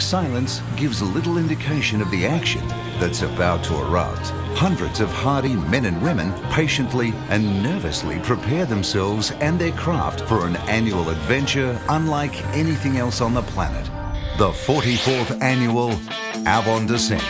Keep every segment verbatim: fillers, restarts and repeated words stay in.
Ensuing silence gives little indication of the action that's about to erupt. Hundreds of hardy men and women patiently and nervously prepare themselves and their craft for an annual adventure unlike anything else on the planet. The forty-fourth annual Avon Descent.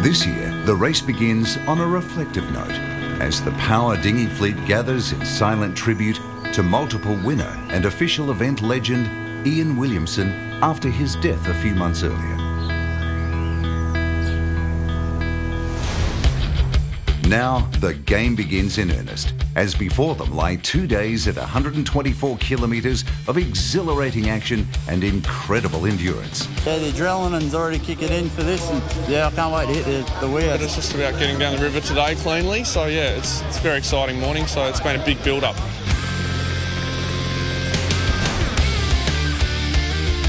This year, the race begins on a reflective note as the power dinghy fleet gathers in silent tribute to multiple winner and official event legend Ian Williamson after his death a few months earlier. Now, the game begins in earnest, as before them lie two days at one hundred twenty-four kilometres of exhilarating action and incredible endurance. Yeah, the adrenaline's already kicking in for this, and yeah, I can't wait to hit the, the weir. But it's just about getting down the river today cleanly, so yeah, it's, it's a very exciting morning, so it's been a big build-up.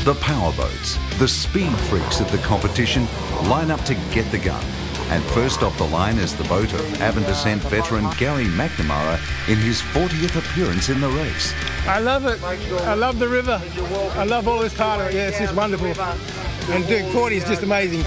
The powerboats, the speed freaks of the competition, line up to get the gun. And first off the line is the boat of Avon Descent veteran Gary McNamara in his fortieth appearance in the race. I love it. I love the river. I love all this part of it. Yeah, it's just wonderful. And doing forty is just amazing.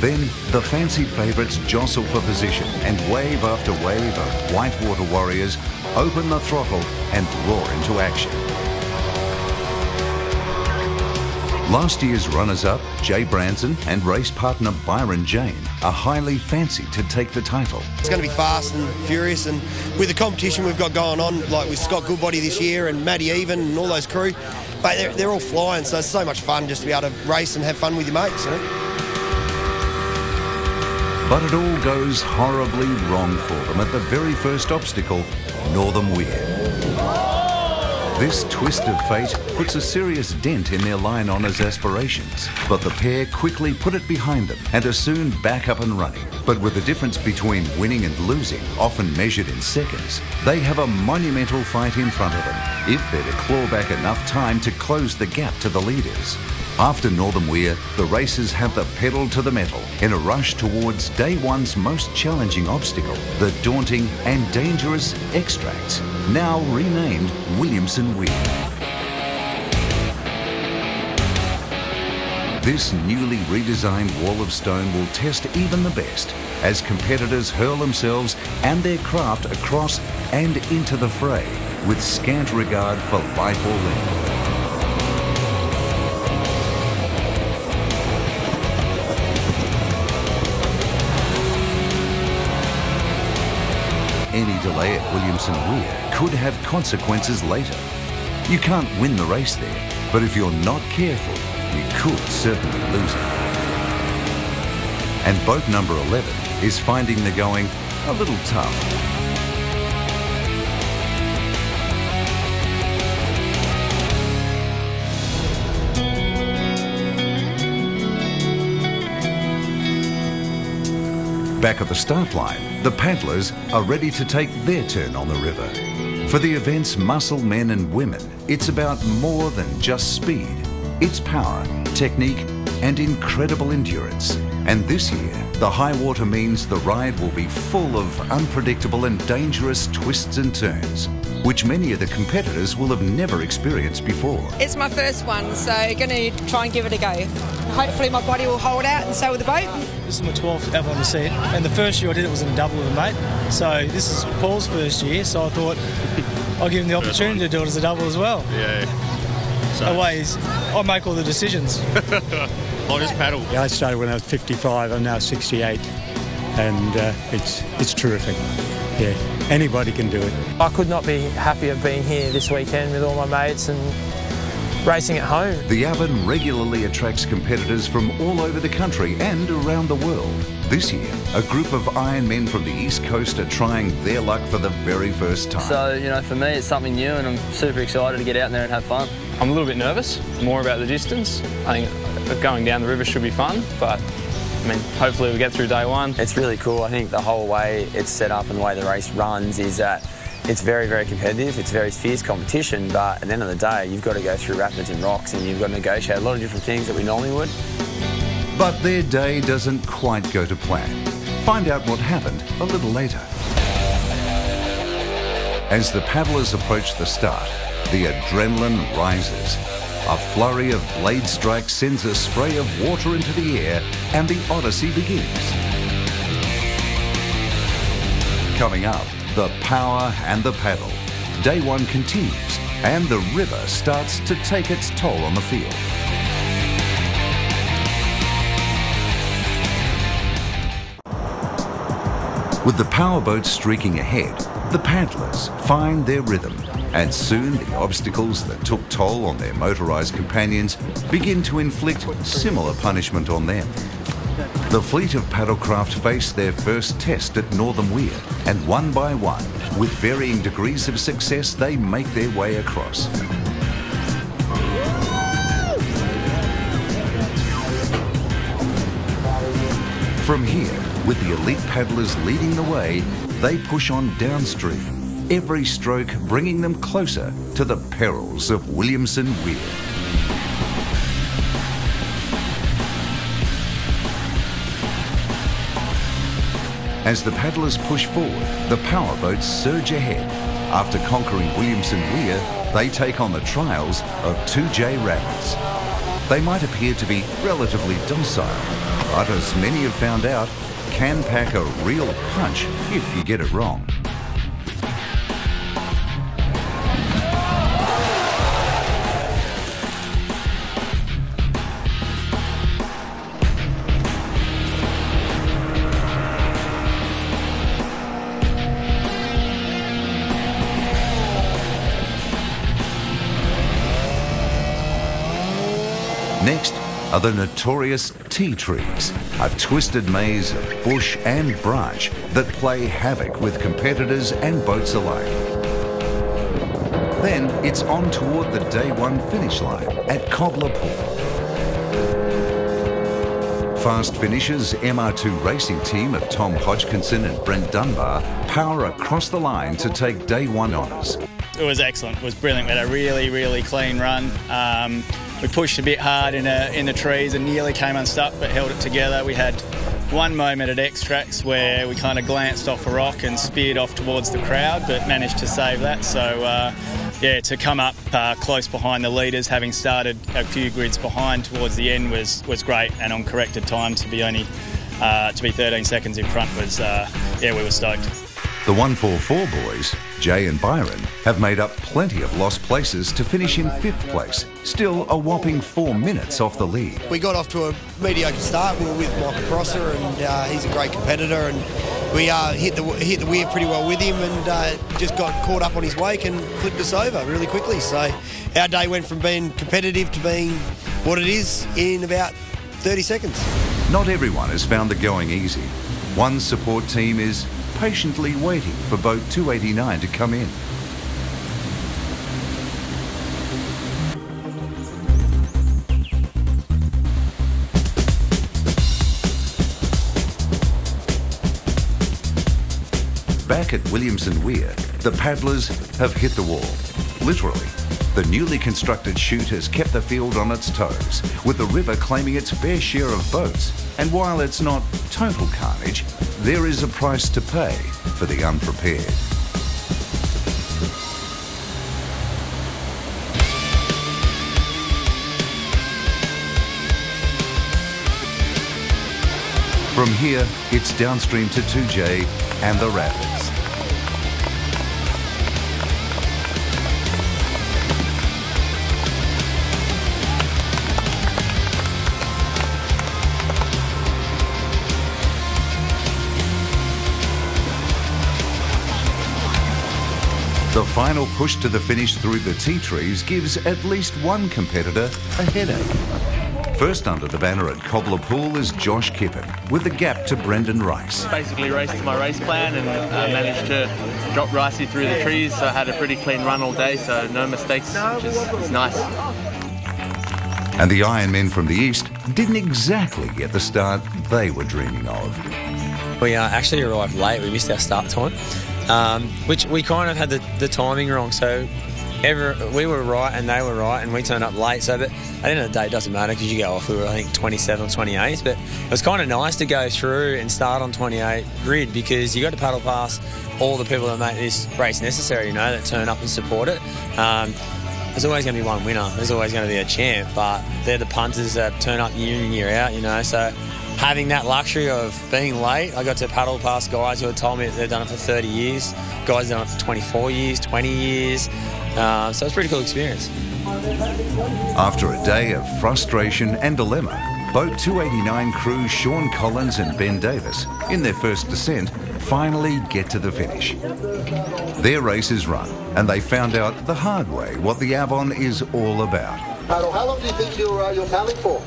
Then the fancied favourites jostle for position and wave after wave of whitewater warriors open the throttle and roar into action. Last year's runners-up, Jay Branson, and race partner Byron Jane are highly fancied to take the title. It's going to be fast and furious, and with the competition we've got going on, like with Scott Goodbody this year and Matty Even and all those crew, but they're, they're all flying, so it's so much fun just to be able to race and have fun with your mates, you know? But it all goes horribly wrong for them at the very first obstacle, Northam Weir. This twist of fate puts a serious dent in their line honours aspirations, but the pair quickly put it behind them and are soon back up and running. But with the difference between winning and losing, often measured in seconds, they have a monumental fight in front of them if they're to claw back enough time to close the gap to the leaders. After Northam Weir, the racers have the pedal to the metal in a rush towards day one's most challenging obstacle, the daunting and dangerous Extracts, now renamed Williamson Weir. This newly redesigned wall of stone will test even the best as competitors hurl themselves and their craft across and into the fray with scant regard for life or limb. Any delay at Williamson Weir could have consequences later. You can't win the race there, but if you're not careful, you could certainly lose it. And boat number eleven is finding the going a little tough. Back at the start line, the paddlers are ready to take their turn on the river. For the event's muscle men and women, it's about more than just speed. It's power, technique, and incredible endurance. And this year, the high water means the ride will be full of unpredictable and dangerous twists and turns, which many of the competitors will have never experienced before. It's my first one, so I'm going to try and give it a go. Hopefully my body will hold out, and so will the boat. This is my twelfth Avon Descent, and the first year I did it was in double with a mate. So this is Paul's first year, so I thought I'll give him the opportunity to do it as a double as well. Yeah. So always, I make all the decisions. I'll just paddle. Yeah, I started when I was fifty-five, I'm now sixty-eight, and uh, it's, it's terrific. Yeah, anybody can do it. I could not be happier being here this weekend with all my mates and racing at home. The Avon regularly attracts competitors from all over the country and around the world. This year, a group of Ironmen from the East Coast are trying their luck for the very first time. So, you know, for me it's something new and I'm super excited to get out there and have fun. I'm a little bit nervous, more about the distance. I think going down the river should be fun, but I mean, hopefully we get through day one. It's really cool. I think the whole way it's set up and the way the race runs is that it's very, very competitive. It's very fierce competition, but at the end of the day, you've got to go through rapids and rocks and you've got to negotiate a lot of different things that we normally would. But their day doesn't quite go to plan. Find out what happened a little later. As the paddlers approach the start, the adrenaline rises. A flurry of blade strikes sends a spray of water into the air and the odyssey begins. Coming up, the power and the paddle. Day one continues and the river starts to take its toll on the field. With the powerboat streaking ahead, the paddlers find their rhythm. And soon the obstacles that took toll on their motorised companions begin to inflict similar punishment on them. The fleet of paddlecraft faced their first test at Northam Weir, and one by one, with varying degrees of success, they make their way across. From here, with the elite paddlers leading the way, they push on downstream, every stroke bringing them closer to the perils of Williamson Weir. As the paddlers push forward, the powerboats surge ahead. After conquering Williamson Weir, they take on the trials of two J Rapids. They might appear to be relatively docile, but as many have found out, can pack a real punch if you get it wrong. Next are the notorious tea trees, a twisted maze of bush and branch that play havoc with competitors and boats alike. Then it's on toward the day one finish line at Cobbler Pool. Fast finishers M R two Racing Team of Tom Hodgkinson and Brent Dunbar power across the line to take day one honours. It was excellent, it was brilliant. We had a really, really clean run. Um, We pushed a bit hard in, a, in the trees and nearly came unstuck but held it together. We had one moment at X-Tracks where we kind of glanced off a rock and speared off towards the crowd but managed to save that. So, uh, yeah, to come up uh, close behind the leaders, having started a few grids behind towards the end was, was great, and on corrected time to be only uh, to be thirteen seconds in front was, uh, yeah, we were stoked. The one four four boys, Jay and Byron, have made up plenty of lost places to finish in fifth place, still a whopping four minutes off the lead. We got off to a mediocre start. We were with Michael Prosser, and uh, he's a great competitor, and we uh, hit the hit the weir pretty well with him, and uh, just got caught up on his wake and flipped us over really quickly. So our day went from being competitive to being what it is in about thirty seconds. Not everyone has found the going easy. One support team is patiently waiting for boat two eighty-nine to come in. Back at Williamson Weir, the paddlers have hit the wall, literally. The newly constructed chute has kept the field on its toes, with the river claiming its fair share of boats. And while it's not total carnage, there is a price to pay for the unprepared. From here, it's downstream to two J and the rapids. The final push to the finish through the tea trees gives at least one competitor a headache. First under the banner at Cobbler Pool is Josh Kippen, with a gap to Brendan Rice. Basically raced to my race plan and uh, managed to drop Ricey through the trees, so I had a pretty clean run all day, so no mistakes, which is, is nice. And the Ironmen from the east didn't exactly get the start they were dreaming of. We uh, actually arrived late, we missed our start time. Um, which we kind of had the, the timing wrong, so ever, we were right and they were right and we turned up late, so but at the end of the day it doesn't matter because you go off, we were I think twenty-seven or twenty-eight, but it was kind of nice to go through and start on twenty-eight grid because you got to paddle past all the people that make this race necessary, you know, that turn up and support it. Um, there's always going to be one winner, there's always going to be a champ, but they're the punters that turn up year in and year out, you know, so... Having that luxury of being late, I got to paddle past guys who had told me that they've done it for thirty years, guys done it for twenty-four years, twenty years, uh, so it's a pretty cool experience. After a day of frustration and dilemma, Boat two eighty-nine crew Sean Collins and Ben Davis, in their first descent, finally get to the finish. Their race is run, and they found out the hard way what the Avon is all about. How long do you think you're, uh, you're paddling for?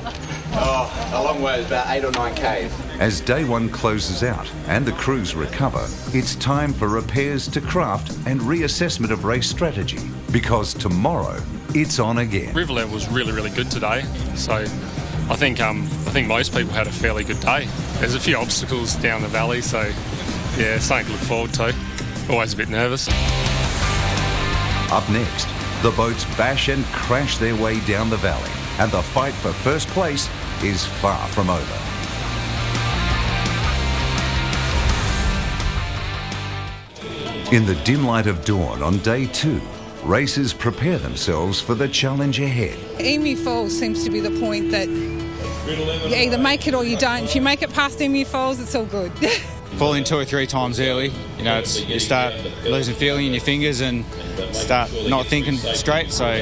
Oh, a long way, about eight or nine Ks. As day one closes out and the crews recover, it's time for repairs to craft and reassessment of race strategy, because tomorrow it's on again. River level was really, really good today, so I think um, I think most people had a fairly good day. There's a few obstacles down the valley, so yeah, something to look forward to. Always a bit nervous. Up next, the boats bash and crash their way down the valley, and the fight for first place is far from over. In the dim light of dawn on day two, racers prepare themselves for the challenge ahead. Emu Falls seems to be the point that you either make it or you don't. If you make it past Emu Falls, it's all good. Falling two or three times early, you know, it's, you start losing feeling in your fingers and start not thinking straight. So,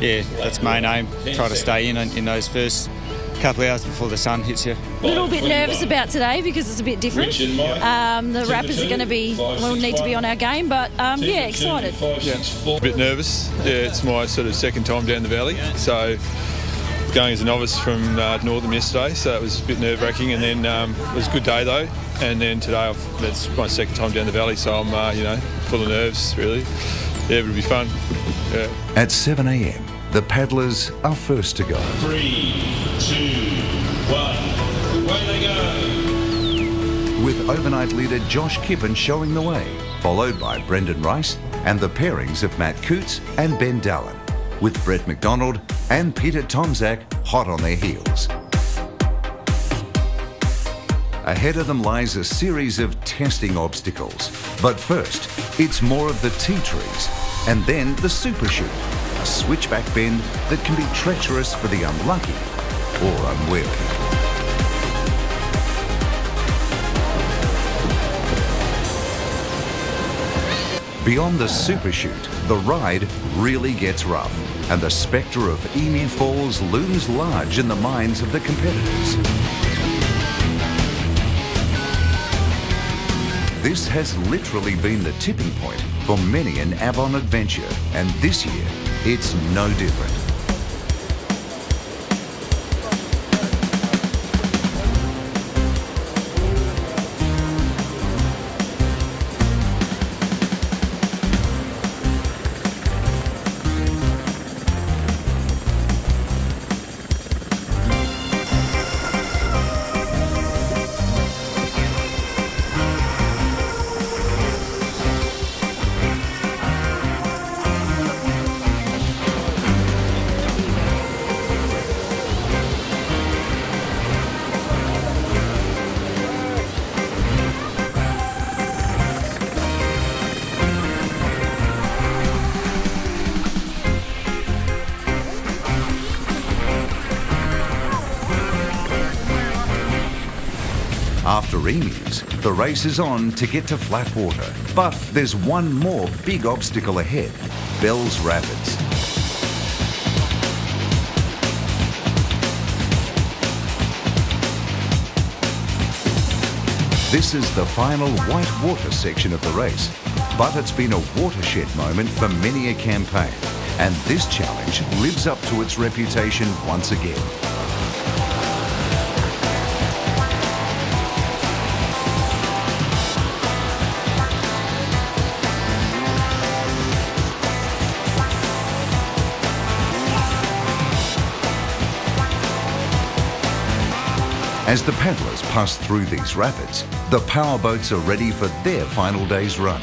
yeah, that's my aim. Try to stay in in those first couple of hours before the sun hits you. A little bit nervous about today because it's a bit different. Um, the Rapids are going to be, we'll need to be on our game, but um, yeah, excited. Yeah. A bit nervous. Yeah, it's my sort of second time down the valley, so. Going as a novice from uh, Northam yesterday, so it was a bit nerve-wracking, and then um, it was a good day though, and then today I've, that's my second time down the valley, so I'm uh, you know, full of nerves really. Yeah, it'll be fun. Yeah. At seven A M, the paddlers are first to go. Three, two, one, away they go. With overnight leader Josh Kippen showing the way, followed by Brendan Rice and the pairings of Matt Cootes and Ben Dallin, with Brett McDonald and Peter Tomzak hot on their heels. Ahead of them lies a series of testing obstacles. But first, it's more of the tea trees, and then the super chute, a switchback bend that can be treacherous for the unlucky or unwary. Beyond the super chute, the ride really gets rough, and the spectre of Emu Falls looms large in the minds of the competitors. This has literally been the tipping point for many an Avon adventure, and this year, it's no different. After Emus, the race is on to get to flat water. But there's one more big obstacle ahead, Bell's Rapids. This is the final white water section of the race, But it's been a watershed moment for many a campaign, and this challenge lives up to its reputation once again. As the paddlers pass through these rapids, the powerboats are ready for their final day's run.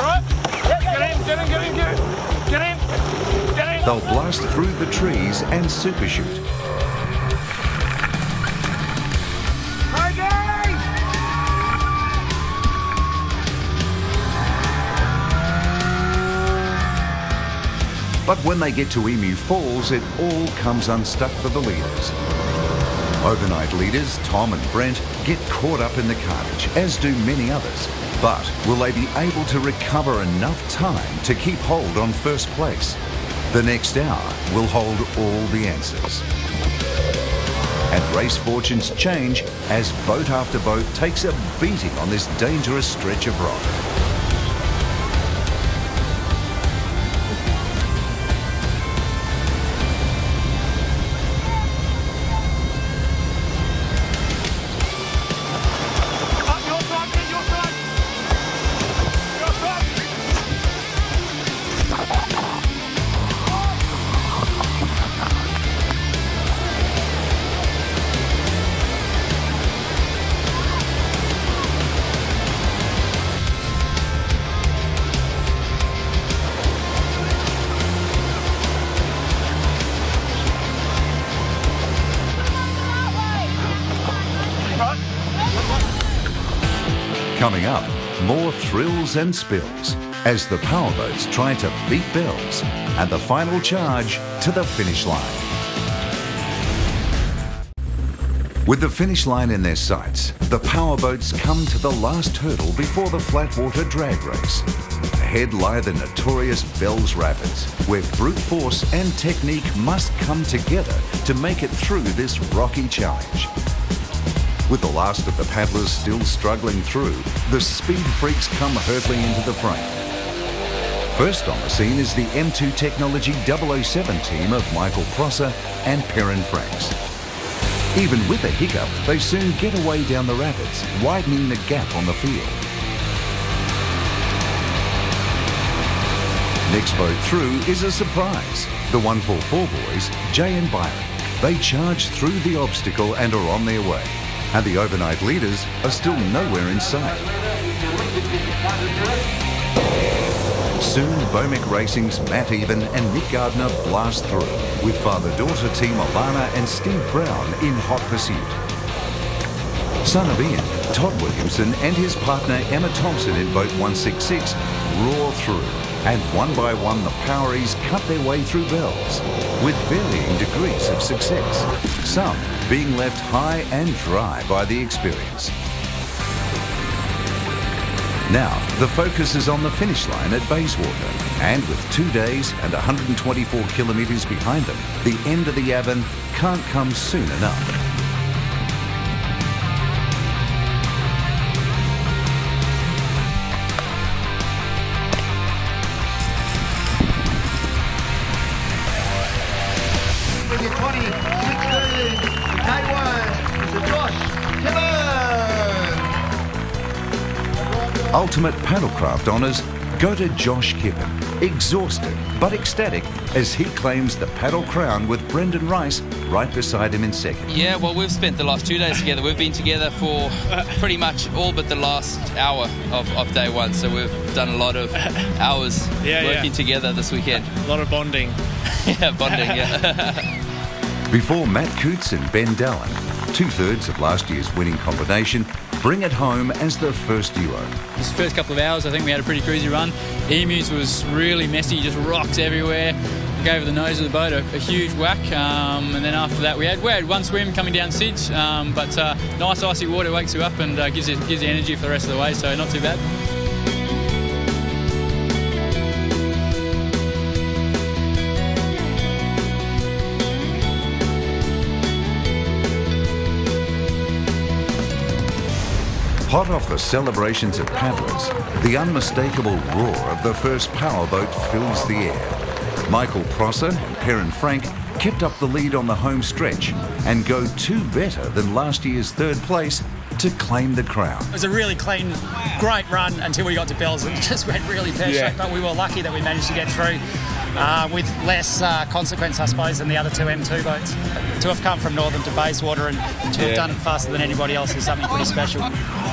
Right. Yep. Get in, get in, get in, get in, get in, get in. They'll blast through the trees and supershoot. But when they get to Emu Falls, it all comes unstuck for the leaders. Overnight leaders Tom and Brent get caught up in the carnage, as do many others. But will they be able to recover enough time to keep hold on first place? The next hour will hold all the answers. And race fortunes change as boat after boat takes a beating on this dangerous stretch of rock. Coming up, more thrills and spills as the powerboats try to beat Bell's and the final charge to the finish line. With the finish line in their sights, the powerboats come to the last hurdle before the flatwater drag race. Ahead lie the notorious Bell's Rapids, where brute force and technique must come together to make it through this rocky challenge. With the last of the paddlers still struggling through, the speed freaks come hurtling into the frame. First on the scene is the M two Technology double oh seven team of Michael Prosser and Perrin Franks. Even with a hiccup, they soon get away down the rapids, widening the gap on the field. Next boat through is a surprise, the one four four boys, Jay and Byron. They charge through the obstacle and are on their way. And the overnight leaders are still nowhere in sight. Soon, Bomek Racing's Matt Even and Nick Gardner blast through, with father-daughter team Alana and Steve Brown in hot pursuit. Son of Ian, Todd Williamson and his partner Emma Thompson in boat one sixty-six roar through, and one by one the Poweries cut their way through Bell's, with varying degrees of success. Some being left high and dry by the experience. Now, the focus is on the finish line at Bayswater, and with two days and one hundred twenty-four kilometres behind them, the end of the Avon can't come soon enough. Ultimate paddlecraft honours go to Josh Kippen, exhausted but ecstatic as he claims the paddle crown with Brendan Rice right beside him in second. Yeah, well, we've spent the last two days together. We've been together for pretty much all but the last hour of, of day one, so we've done a lot of hours yeah, working yeah. together this weekend. A lot of bonding. yeah, bonding, yeah. Before Matt Cootes and Ben Dallin, two-thirds of last year's winning combination, bring it home as the first duo. This first couple of hours, I think we had a pretty cruisy run. Emu's was really messy, just rocks everywhere. We gave the nose of the boat a, a huge whack, um, and then after that we had we had one swim coming down Sidge, um, but uh, nice icy water wakes you up and uh, gives you gives you energy for the rest of the way, so not too bad. Hot off the celebrations of paddlers, the unmistakable roar of the first powerboat fills the air. Michael Prosser and Perrin Franks kept up the lead on the home stretch and go two better than last year's third place to claim the crown. It was a really clean, great run until we got to Bell's and just went really pear-shaped, yeah. But we were lucky that we managed to get through uh, with less uh, consequence, I suppose, than the other two M two boats. To have come from Northam to Bayswater and to yeah. have done it faster than anybody else is something pretty special.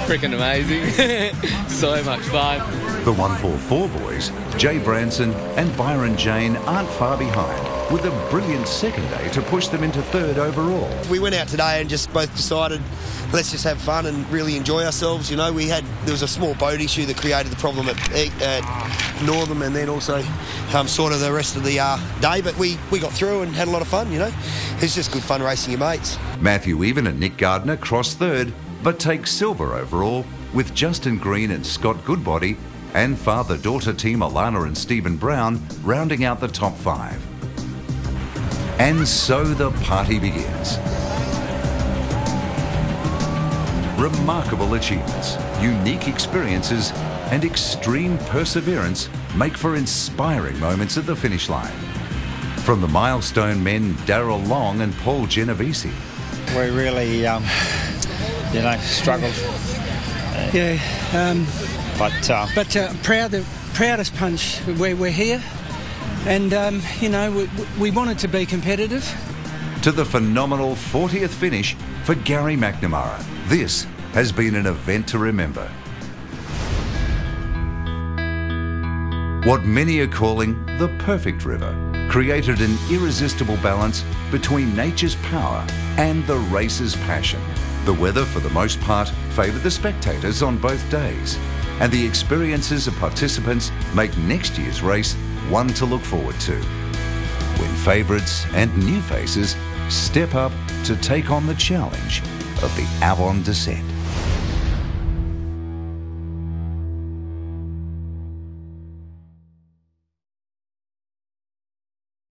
Freaking amazing. So much fun. The one four four boys, Jay Branson and Byron Jane, aren't far behind, with a brilliant second day to push them into third overall. We went out today and just both decided, let's just have fun and really enjoy ourselves. You know, we had, there was a small boat issue that created the problem at, at Northam and then also um, sort of the rest of the uh, day, but we, we got through and had a lot of fun, you know. It's just good fun racing your mates. Matty Even and Nick Gardner cross third, but take silver overall with Justin Green and Scott Goodbody and father-daughter team Alana and Stephen Brown rounding out the top five. And so the party begins. Remarkable achievements, unique experiences, and extreme perseverance make for inspiring moments at the finish line. From the milestone men Daryl Long and Paul Genovese. We really, um, you know, struggled. Uh, yeah, um, but uh, but uh, proud, the proudest punch. We're, we're here. And, um, you know, we, we wanted to be competitive. To the phenomenal fortieth finish for Gary McNamara. This has been an event to remember. What many are calling the perfect river created an irresistible balance between nature's power and the racer's passion. The weather, for the most part, favoured the spectators on both days, and the experiences of participants make next year's race one to look forward to, when favourites and new faces step up to take on the challenge of the Avon Descent.